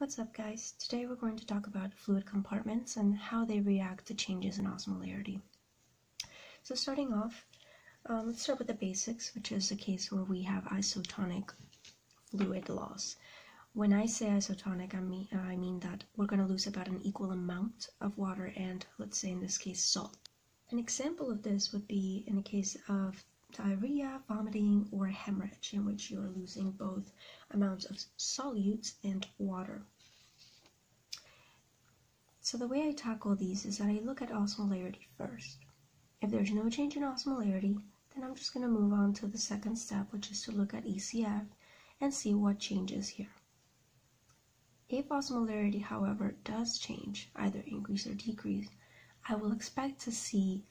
What's up guys? Today we're going to talk about fluid compartments and how they react to changes in osmolarity. So starting off, let's start with the basics, which is the case where we have isotonic fluid loss. When I say isotonic, I mean that we're going to lose about an equal amount of water and, let's say in this case, salt. An example of this would be in the case of diarrhea, vomiting, or hemorrhage, in which you are losing both amounts of solutes and water. So the way I tackle these is that I look at osmolarity first. If there's no change in osmolarity, then I'm just going to move on to the second step, which is to look at ECF and see what changes here. If osmolarity, however, does change, either increase or decrease, I will expect to see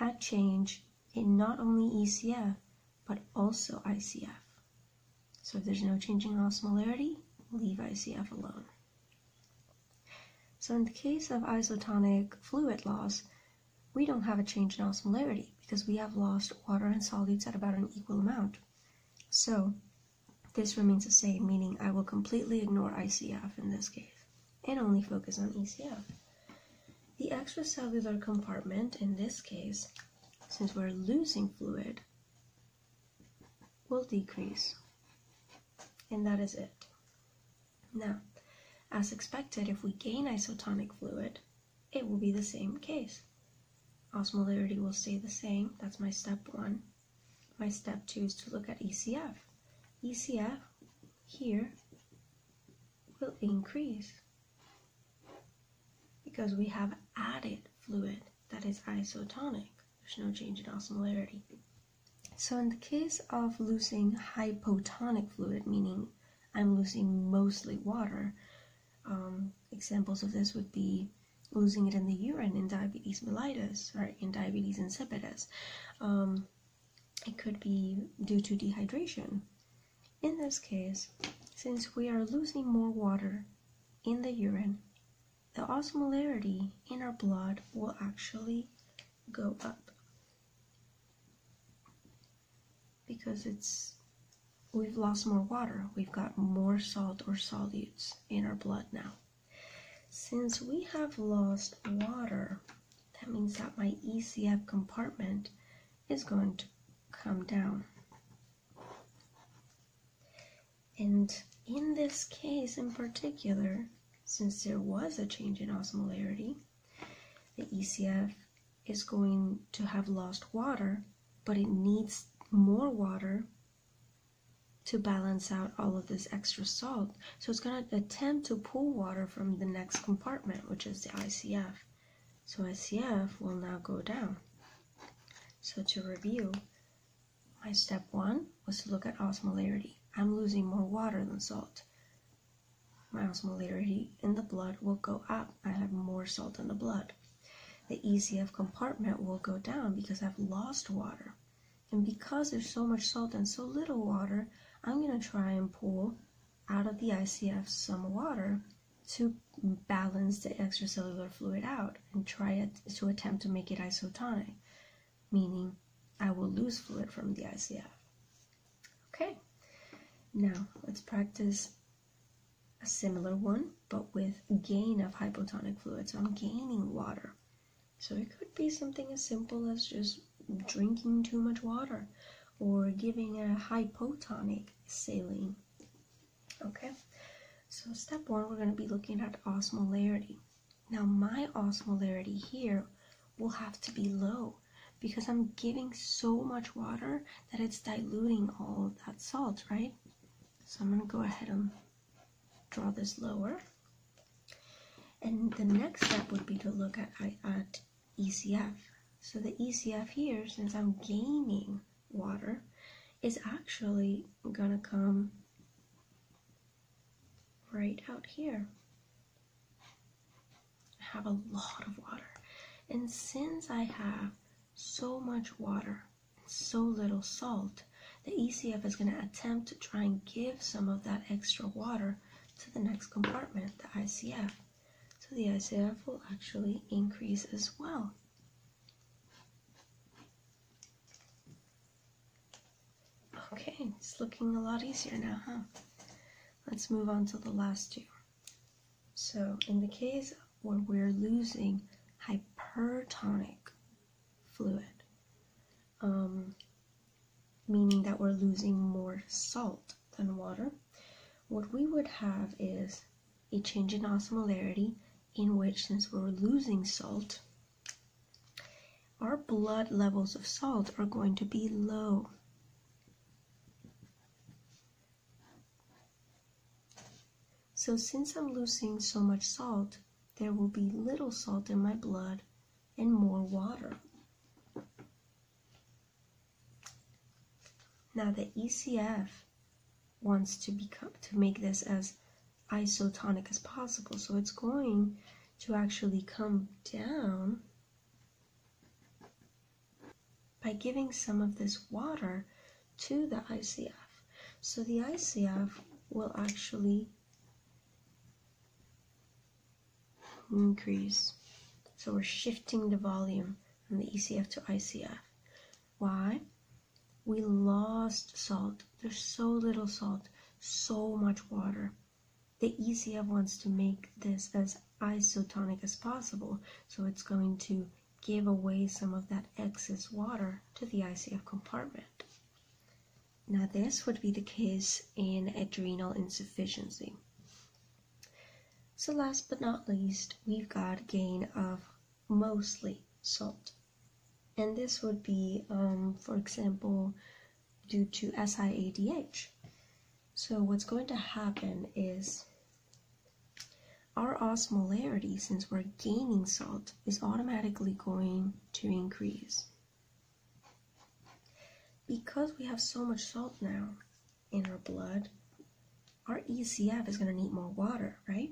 a change in not only ECF, but also ICF. So if there's no change in osmolarity, leave ICF alone. So in the case of isotonic fluid loss, we don't have a change in osmolarity because we have lost water and solutes at about an equal amount. So this remains the same, meaning I will completely ignore ICF in this case and only focus on ECF. The extracellular compartment, in this case, since we're losing fluid, will decrease. And that is it. Now, as expected, if we gain isotonic fluid, it will be the same case. Osmolarity will stay the same. That's my step one. My step two is to look at ECF. ECF here will increase because we have added fluid that is isotonic. No change in osmolarity. So in the case of losing hypotonic fluid, meaning I'm losing mostly water, examples of this would be losing it in the urine in diabetes mellitus or in diabetes insipidus. It could be due to dehydration. In this case, since we are losing more water in the urine, the osmolarity in our blood will actually go up, because we've lost more water, we've got more salt or solutes in our blood now. Since we have lost water, that means that my ECF compartment is going to come down. And in this case in particular, since there was a change in osmolarity, the ECF is going to have lost water, but it needs more water to balance out all of this extra salt. So it's going to attempt to pull water from the next compartment, which is the ICF. So ICF will now go down. So to review, my step one was to look at osmolarity. I'm losing more water than salt. My osmolarity in the blood will go up. I have more salt in the blood. The ECF compartment will go down because I've lost water. And because there's so much salt and so little water, I'm going to try and pull out of the ICF some water to balance the extracellular fluid out and attempt to make it isotonic, meaning I will lose fluid from the ICF. Okay, now let's practice a similar one, but with gain of hypotonic fluid. So I'm gaining water. So it could be something as simple as just drinking too much water or giving a hypotonic saline. Okay, so step one, we're going to be looking at osmolarity. Now my osmolarity here will have to be low because I'm giving so much water that it's diluting all of that salt, right? So I'm going to go ahead and draw this lower. And the next step would be to look at ECF. So the ECF here, since I'm gaining water, is actually gonna come right out here. I have a lot of water. And since I have so much water and so little salt, the ECF is gonna attempt to try and give some of that extra water to the next compartment, the ICF. So the ICF will actually increase as well. Okay, it's looking a lot easier now, huh? Let's move on to the last two. So in the case where we're losing hypertonic fluid, meaning that we're losing more salt than water, what we would have is a change in osmolarity, in which, since we're losing salt, our blood levels of salt are going to be low. So since I'm losing so much salt, there will be little salt in my blood and more water. Now the ECF wants to make this as isotonic as possible, so it's going to actually come down by giving some of this water to the ICF. So the ICF will actually increase. So we're shifting the volume from the ECF to ICF. Why? We lost salt. There's so little salt, so much water. The ECF wants to make this as isotonic as possible, so it's going to give away some of that excess water to the ICF compartment. Now this would be the case in adrenal insufficiency. So last but not least, we've got gain of mostly salt. And this would be, for example, due to SIADH. So what's going to happen is our osmolarity, since we're gaining salt, is automatically going to increase. Because we have so much salt now in our blood, our ECF is going to need more water, right?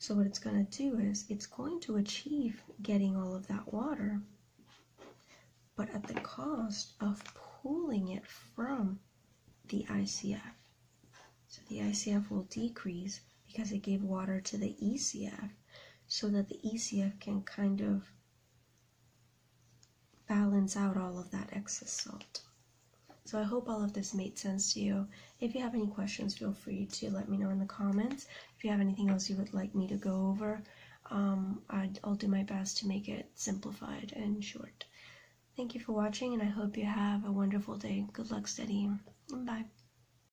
So what it's going to do is it's going to achieve getting all of that water, but at the cost of pulling it from the ICF. So the ICF will decrease because it gave water to the ECF, so that the ECF can kind of balance out all of that excess salt. So I hope all of this made sense to you. If you have any questions, feel free to let me know in the comments. If you have anything else you would like me to go over, I'll do my best to make it simplified and short. Thank you for watching, and I hope you have a wonderful day. Good luck studying. Bye.